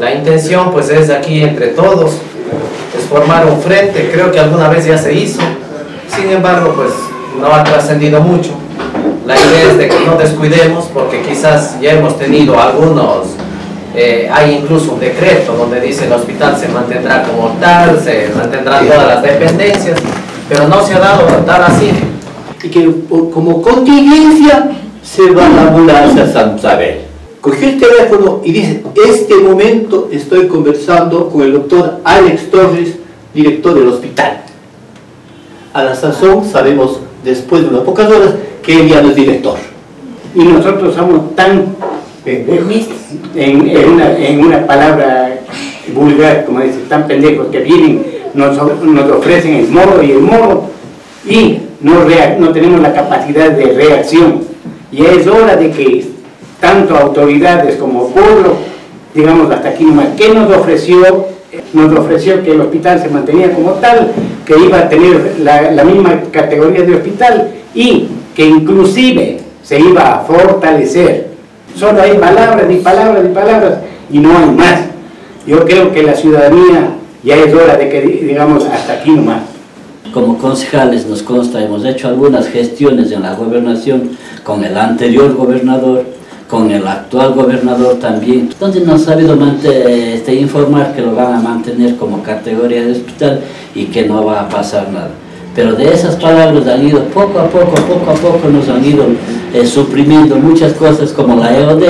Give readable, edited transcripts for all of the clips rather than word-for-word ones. La intención pues es aquí entre todos, es formar un frente, creo que alguna vez ya se hizo, sin embargo pues no ha trascendido mucho. La idea es de que no descuidemos, porque quizás ya hemos tenido algunos, hay incluso un decreto donde dice el hospital se mantendrá como tal, se mantendrán todas las dependencias, pero no se ha dado tal así. Y que como contingencia se va la ambulancia a Santa Isabel. Cogió el teléfono y dice, este momento estoy conversando con el doctor Alex Torres, director del hospital. A la sazón sabemos después de unas pocas horas que él ya no es director. Y nosotros somos tan pendejos, en una palabra vulgar, como dice, tan pendejos que vienen, nos ofrecen el moro y el moro, y no tenemos la capacidad de reacción. Y es hora de que tanto autoridades como pueblo, digamos hasta aquí nomás, ¿qué nos ofreció? Nos ofreció que el hospital se mantenía como tal, que iba a tener la misma categoría de hospital y que inclusive se iba a fortalecer. Solo hay palabras y palabras y palabras y no hay más. Yo creo que la ciudadanía ya es hora de que digamos hasta aquí nomás. Como concejales nos consta, hemos hecho algunas gestiones en la gobernación con el anterior gobernador, con el actual gobernador también, donde nos ha sabido informar que lo van a mantener como categoría de hospital y que no va a pasar nada. Pero de esas palabras han ido poco a poco nos han ido suprimiendo muchas cosas como la EOD.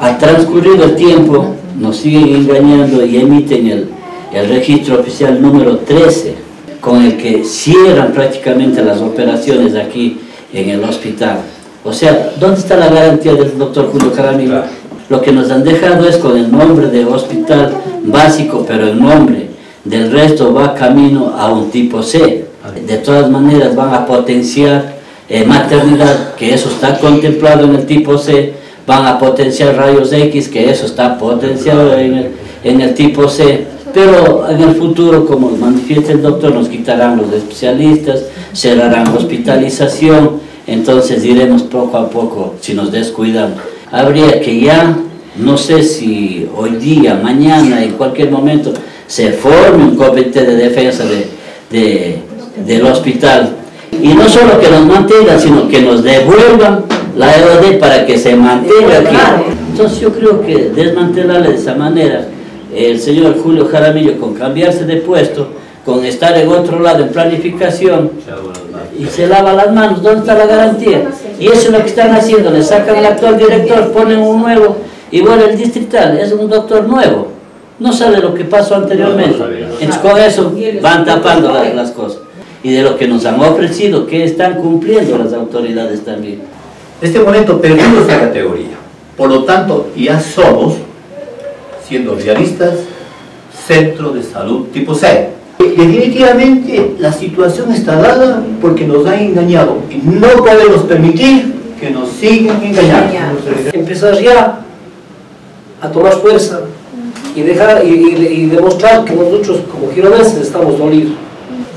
Al transcurrido el tiempo nos siguen engañando y emiten el registro oficial número 13, con el que cierran prácticamente las operaciones aquí en el hospital. O sea, ¿dónde está la garantía del doctor Julio Jaramillo? Claro. Lo que nos han dejado es con el nombre de hospital básico, pero el nombre del resto va camino a un tipo C. De todas maneras van a potenciar maternidad, que eso está contemplado en el tipo C, van a potenciar rayos X, que eso está potenciado en el tipo C, pero en el futuro, como manifiesta el doctor, nos quitarán los especialistas, cerrarán hospitalización. Entonces iremos poco a poco, si nos descuidamos. Habría que ya, no sé si hoy día, mañana, en cualquier momento, se forme un comité de defensa del hospital. Y no solo que nos mantengan, sino que nos devuelvan la EOD para que se mantenga aquí. Entonces yo creo que desmantelarla de esa manera, el señor Julio Jaramillo, con cambiarse de puesto, con estar en otro lado en planificación, y se lava las manos, ¿dónde está la garantía? Y eso es lo que están haciendo, le sacan al actual director, ponen un nuevo, y bueno, el distrital es un doctor nuevo, no sabe lo que pasó anteriormente, entonces con eso van tapando las cosas. Y de lo que nos han ofrecido, que están cumpliendo las autoridades también. En este momento perdimos la categoría, por lo tanto ya somos, siendo realistas, centro de salud tipo C. Definitivamente la situación está dada porque nos han engañado y no podemos permitir que nos sigan engañando. Empezar ya a tomar fuerza y dejar y demostrar que nosotros como gironeses estamos dolidos.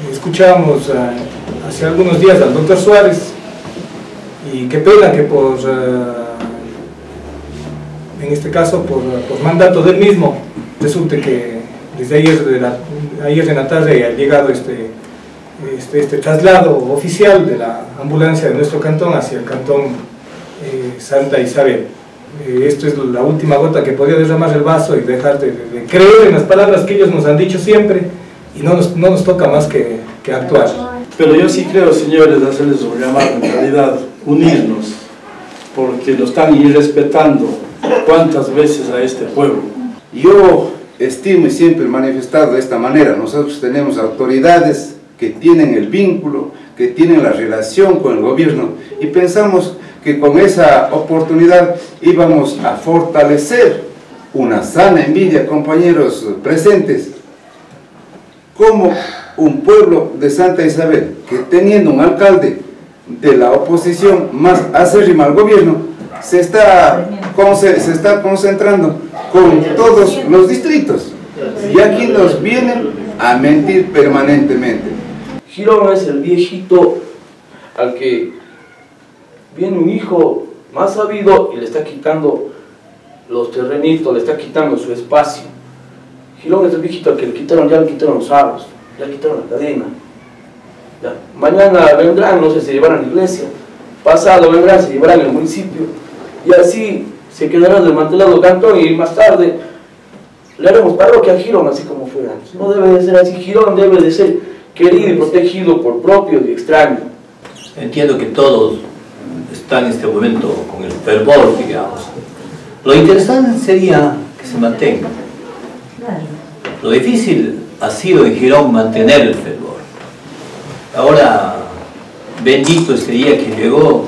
Escuchábamos hace algunos días al doctor Suárez y qué pena que por en este caso por mandato del mismo resulte que desde ayer en la tarde ha llegado este traslado oficial de la ambulancia de nuestro cantón hacia el cantón Santa Isabel. Esto es la última gota que podía derramar el vaso y dejar de creer en las palabras que ellos nos han dicho siempre, y no nos toca más que actuar. Pero yo sí creo, señores, hacerles un llamado, en realidad, unirnos, porque lo están irrespetando cuántas veces a este pueblo. Yo estimo y siempre manifestado de esta manera, nosotros tenemos autoridades que tienen el vínculo, que tienen la relación con el gobierno, y pensamos que con esa oportunidad íbamos a fortalecer una sana envidia, compañeros presentes, como un pueblo de Santa Isabel que teniendo un alcalde de la oposición más acérrima al gobierno, se está concentrando con todos los distritos, y aquí nos vienen a mentir permanentemente. Girón es el viejito al que viene un hijo más sabido y le está quitando los terrenitos, le está quitando su espacio. kilómetros, viejito, que le quitaron, ya le quitaron los aros, ya le quitaron la cadena. Ya. Mañana vendrán, no sé, se llevarán a la iglesia. Pasado vendrán, se llevarán al municipio. Y así se quedará desmantelado el cantón y más tarde le haremos parroquia a Girón, así como fue antes. No debe de ser así. Girón debe de ser querido y protegido por propios y extraños. Entiendo que todos están en este momento con el fervor, digamos. Lo interesante sería que se mantenga. Lo difícil ha sido en Girón mantener el fervor. Ahora, bendito este día que llegó,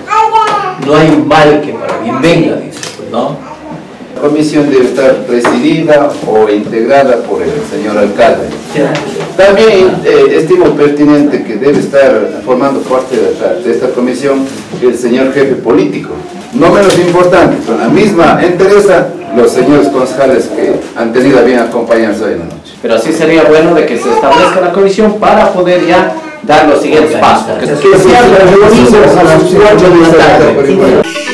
no hay mal que para bien venga, dice, pues, ¿no? La comisión debe estar presidida o integrada por el señor alcalde. También estimo pertinente que debe estar formando parte de esta comisión el señor jefe político. No menos importante, con la misma entereza, los señores concejales que han tenido a bien acompañarse hoy en la noche. Pero sí sería bueno de que se establezca la comisión para poder ya dar los siguientes pasos. Que sean las reuniones a las 8 de la tarde.